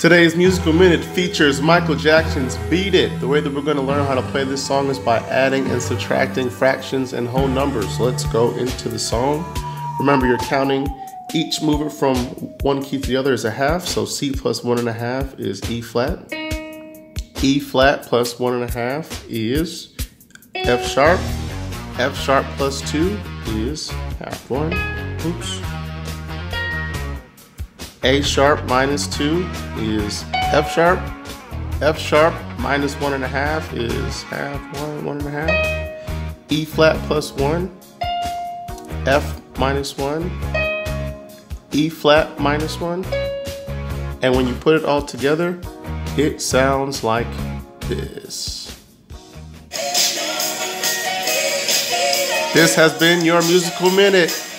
Today's Musical Minute features Michael Jackson's Beat It. The way that we're going to learn how to play this song is by adding and subtracting fractions and whole numbers. Let's go into the song. Remember, you're counting each mover from one key to the other is a half. So C plus 1 1/2 is E flat. E flat plus 1 1/2 is F sharp. F sharp plus 2 is half 1. Oops. A sharp minus 2 is F sharp. F sharp minus 1 1/2 is half 1 1/2. E flat plus 1, F minus 1, E flat minus 1. And when you put it all together, it sounds like this. This has been your Musical Minute.